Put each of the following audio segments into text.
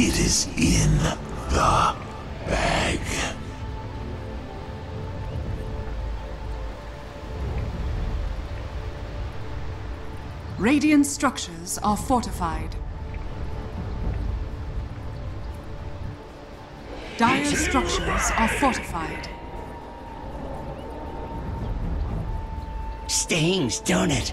It is in the bag. Radiant structures are fortified. Dire structures are fortified. Stings, don't it?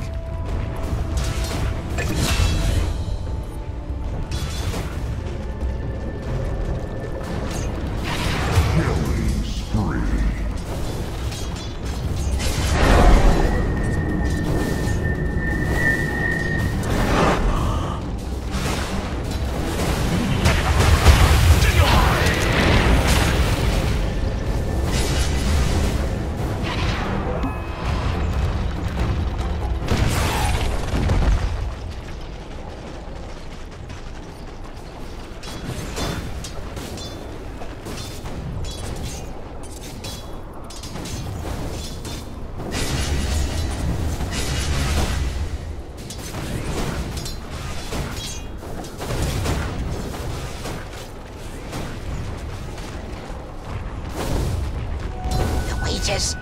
Killing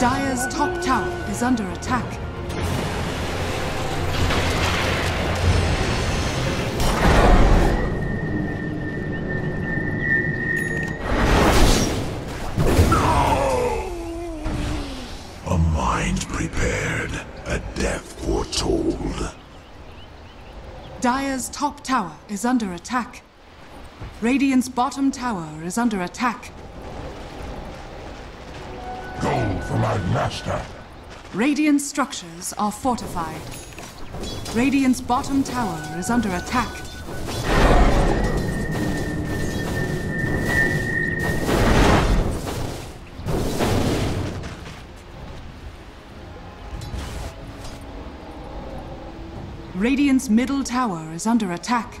Dire's top tower is under attack. No! A mind prepared, a death foretold. Dire's top tower is under attack. Radiant's bottom tower is under attack. Gold for my master. Radiant structures are fortified. Radiant's bottom tower is under attack. Radiant's middle tower is under attack.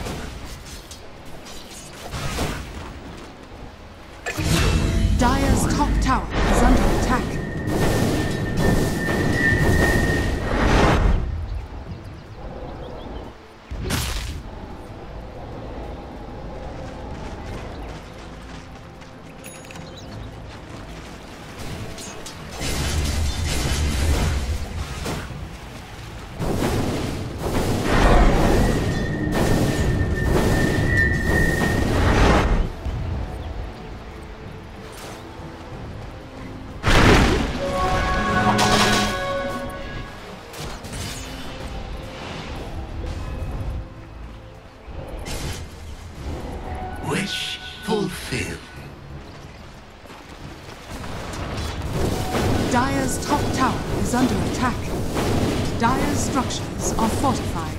Dire's top tower is under attack. Dire's top tower is under attack. Dire's structures are fortified.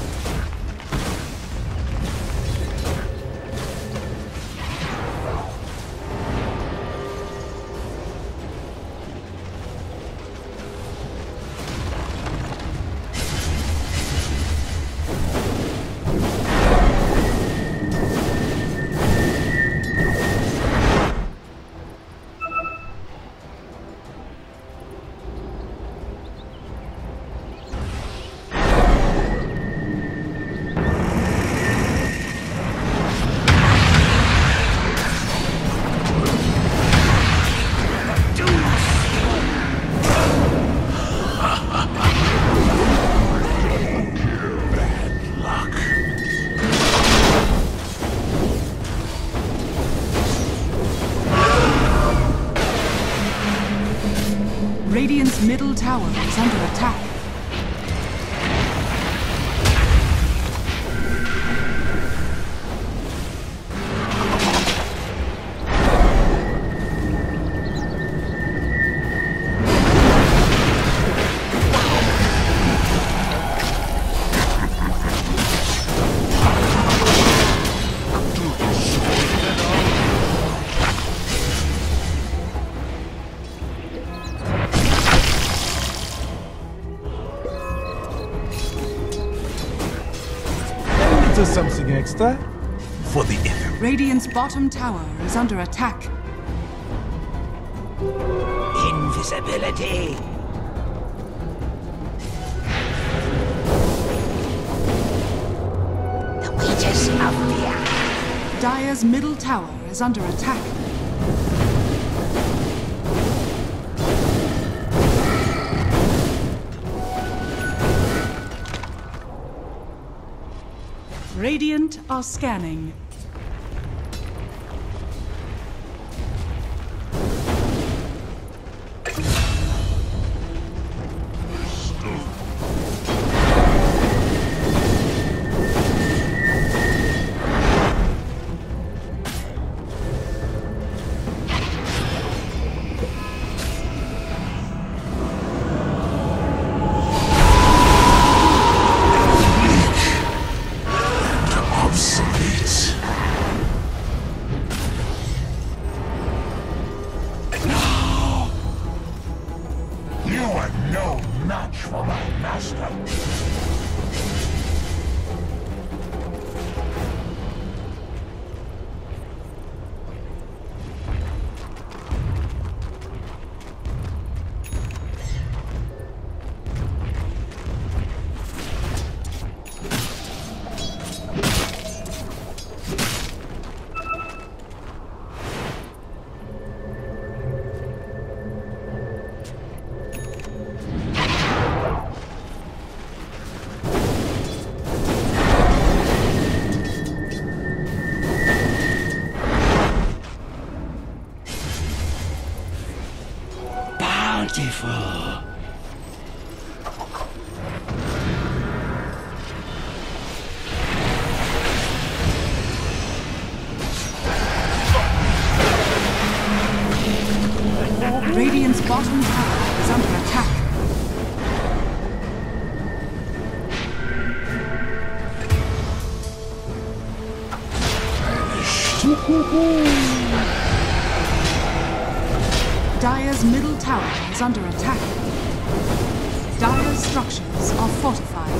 Radiant's middle tower is under attack. Something extra for the effort. Radiant's bottom tower is under attack. Invisibility. The witches of the eye. Dire's middle tower is under attack. Radiant are scanning. bountiful. Radiant's bottom tower is under attack. Dire's middle tower is under attack. Dire's structures are fortified.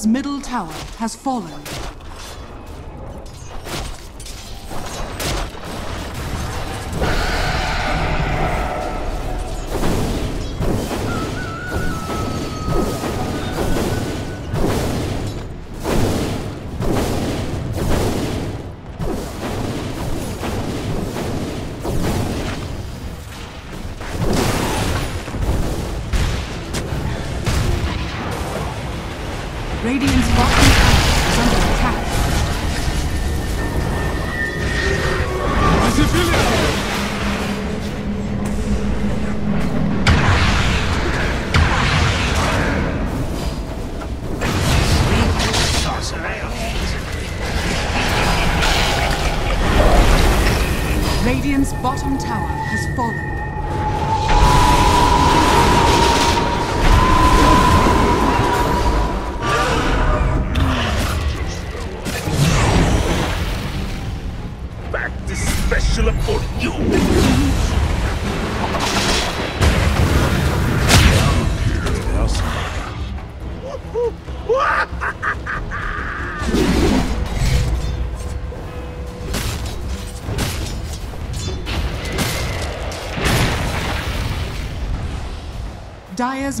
Dire's middle tower has fallen. Radiant's bottom tower is under attack. Radiant's bottom tower has fallen. For you. Dire's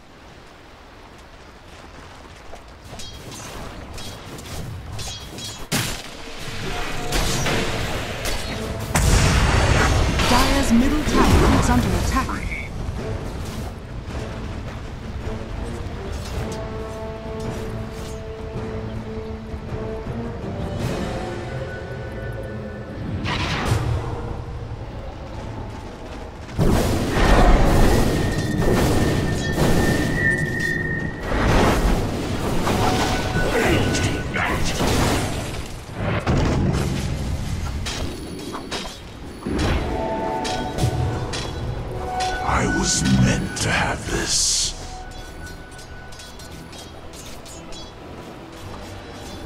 Middle tower is under attack.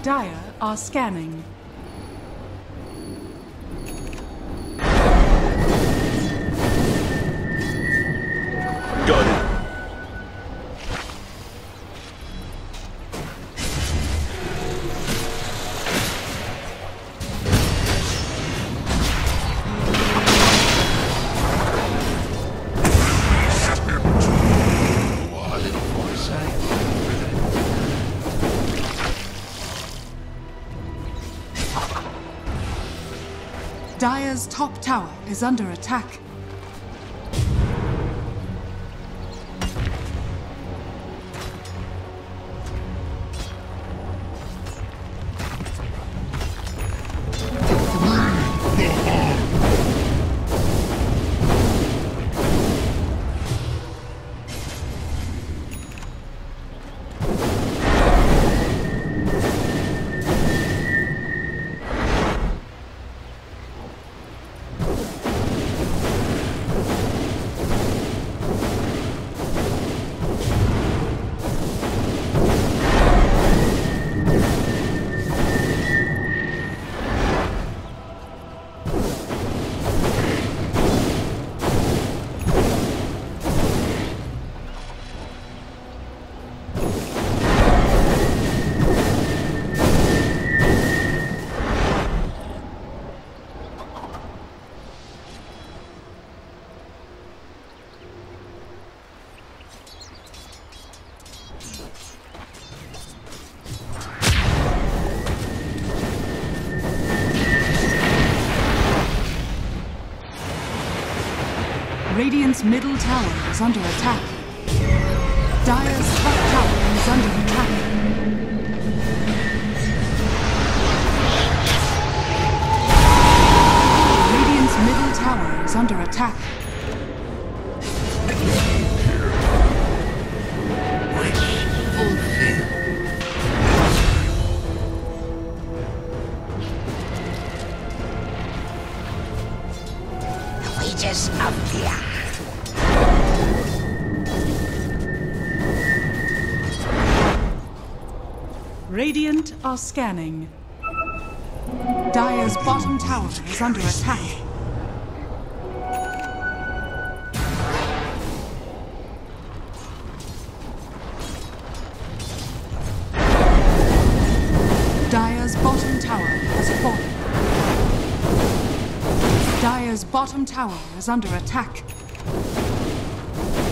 Dire are scanning. Got it. Dire's top tower is under attack. Radiant's middle tower is under attack. Dire's top tower is under attack. Radiant's middle tower is under attack. Radiant are scanning. Dire's bottom tower is under attack. Dire's bottom tower has fallen. Dire's bottom tower is under attack. Radiant's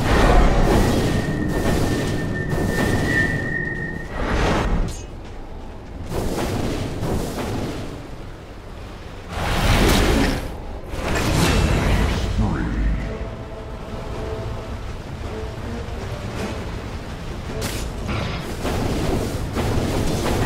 top tower is under attack. Dire's middle tower is under attack.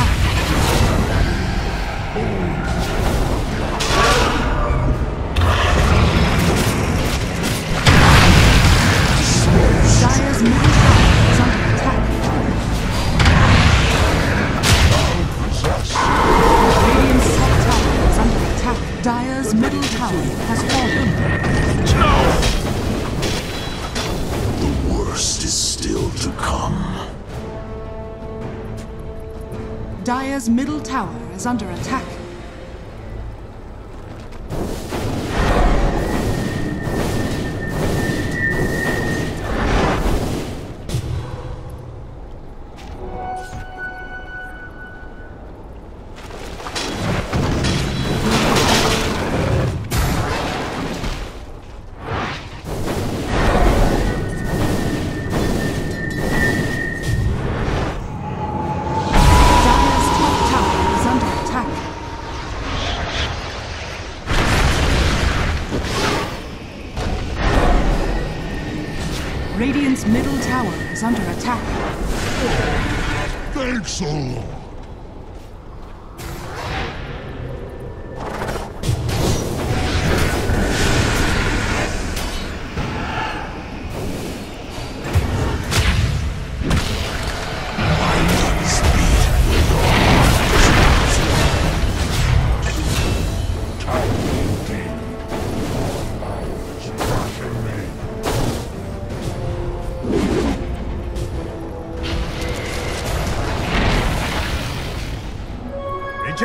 Dire's middle tower has fallen. The worst is still to come. Dire's middle tower is under attack. Radiant's middle tower is under attack. Oh, thanks, O Lord.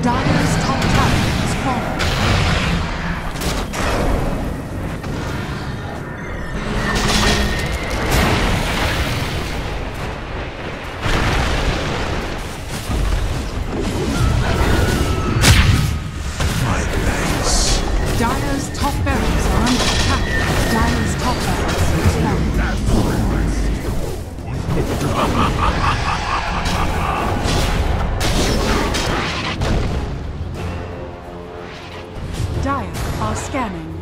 Dire's top tower has fallen. My thanks. Dire's top barracks are under attack. Dire's top barracks is fallen. Dire are scanning.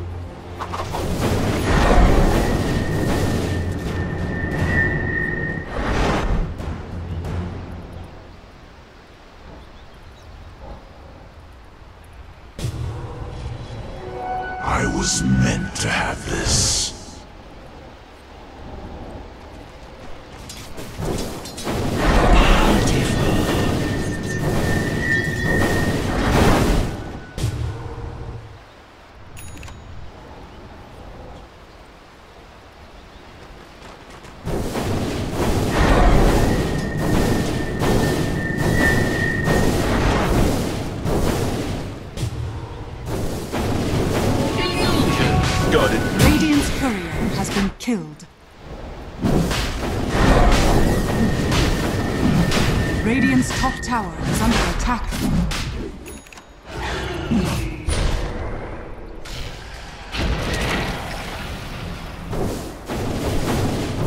I was meant to have this. killed. Radiant's top tower is under attack.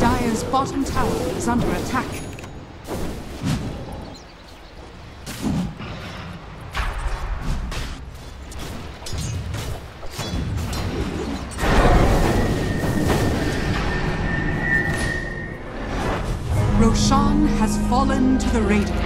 Dire's bottom tower is under attack. Roshan has fallen to the Radiant.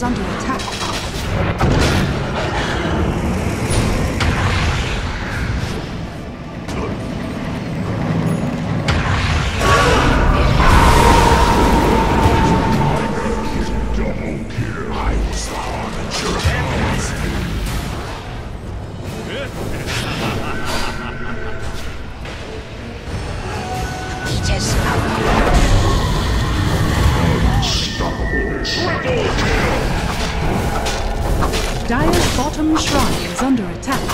Under attack. I was the harbinger of enemies. It is unstoppable. Triple kill. Dire's bottom shrine is under attack.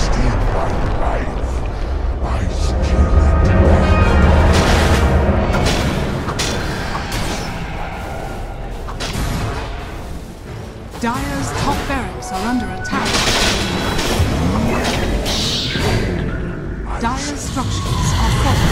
Steal my life. I steal it. Dire's top barracks are under attack. Dire's structures are falling.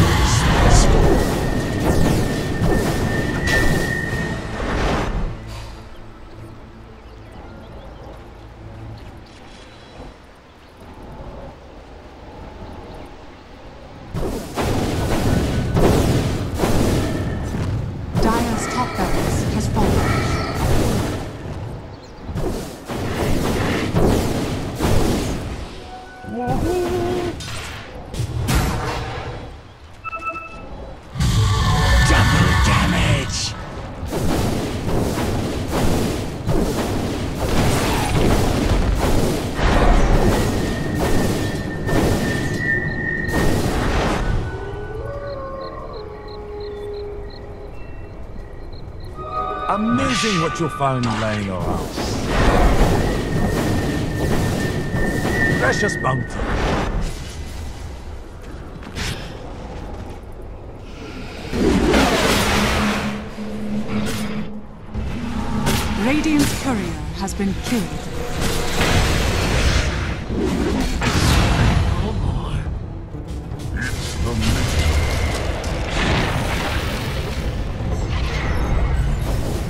Amazing what you'll find laying around. Precious bounty. Radiant's courier has been killed. Oh my. It's the mystery.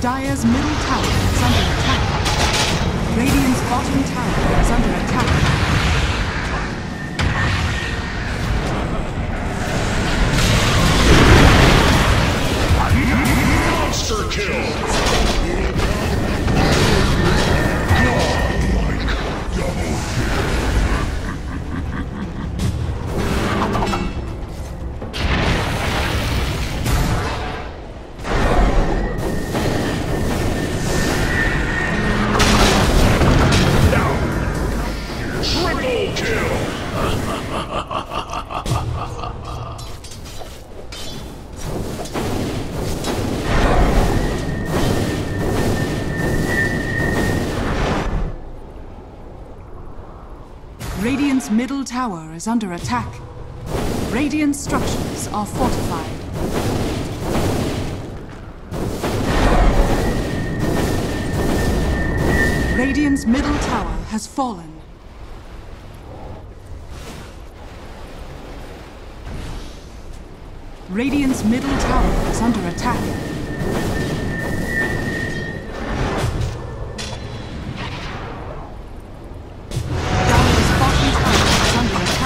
Dire's middle tower is under attack. Radiant's bottom tower is under attack. Monster kill! Not like double kill. Radiant's middle tower is under attack. Radiant structures are fortified. Radiant's middle tower has fallen. Radiant's middle tower is under attack. Dire's bottom tower is under attack.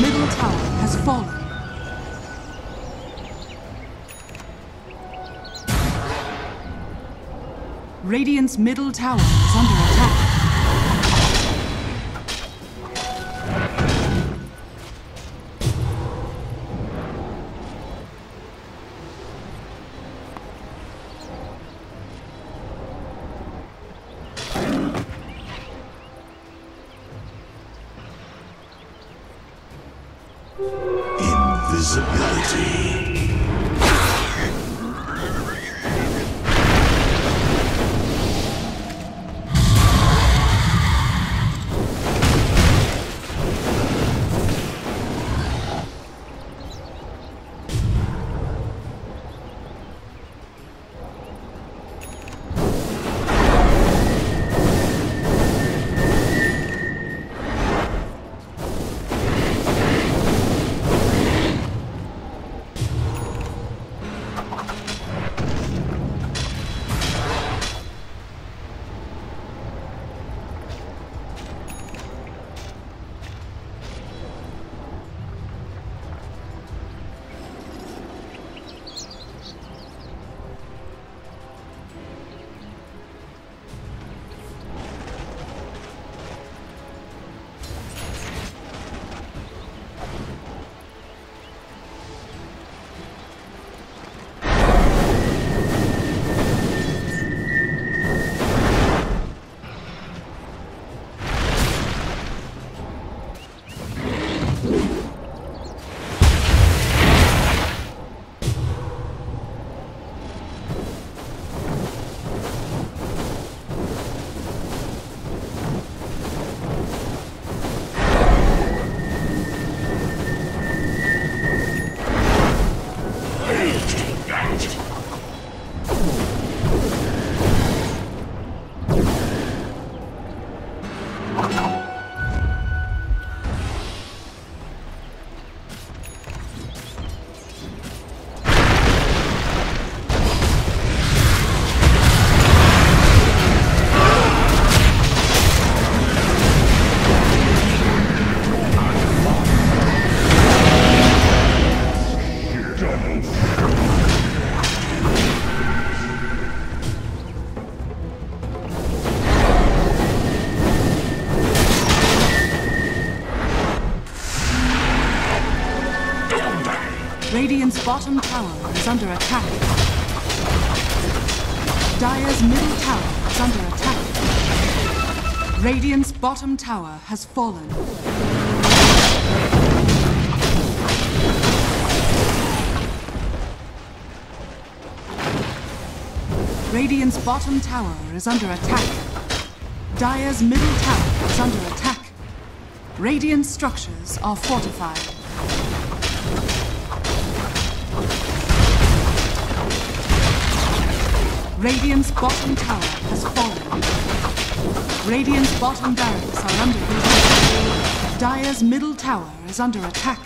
middle tower has fallen. Radiant's middle tower is under attack. Invisibility. Radiant's bottom tower is under attack. Dire's middle tower is under attack. Radiant's bottom tower has fallen. Radiant's bottom tower is under attack. Dire's middle tower is under attack. Radiant structures are fortified. Radiant's bottom tower has fallen. Radiant's bottom barracks are under attack. Dire's middle tower is under attack.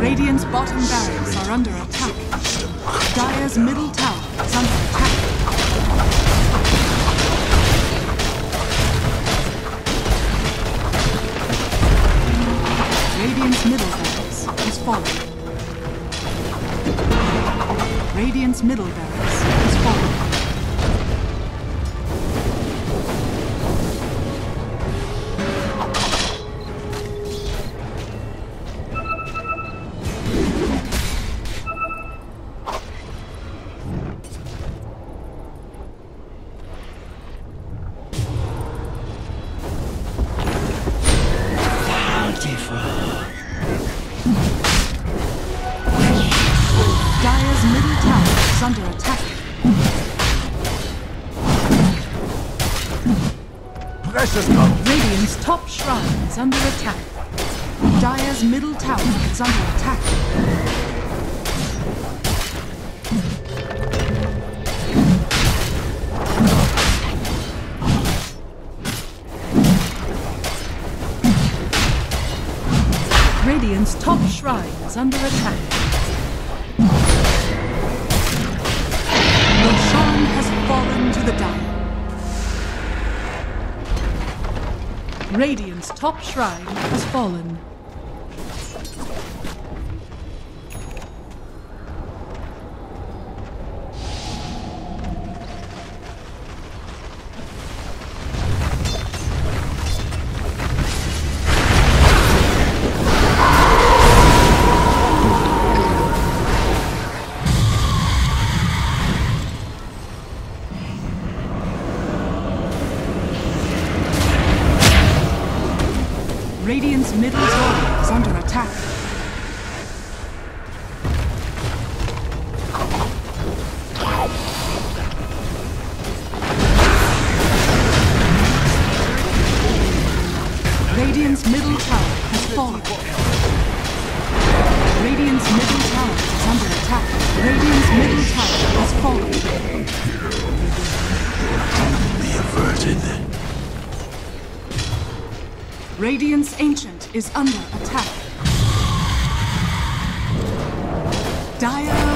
Radiant's bottom barracks are Radiant's bottom barracks are under attack. Dire's middle tower is under attack. Radiant's middle barracks is falling. Radiant's middle barracks is falling. Beautiful. Under attack. Precious God. Radiant's top shrine is under attack. Dire's middle tower is under attack. Radiant's top shrine is under attack. Radiant's top shrine has fallen. Radiant's middle tower is under attack. Radiant's middle tower has fallen. Radiant's middle tower is under attack. Radiant's middle tower has fallen. Be averted. Radiant's Ancient is under attack. Dire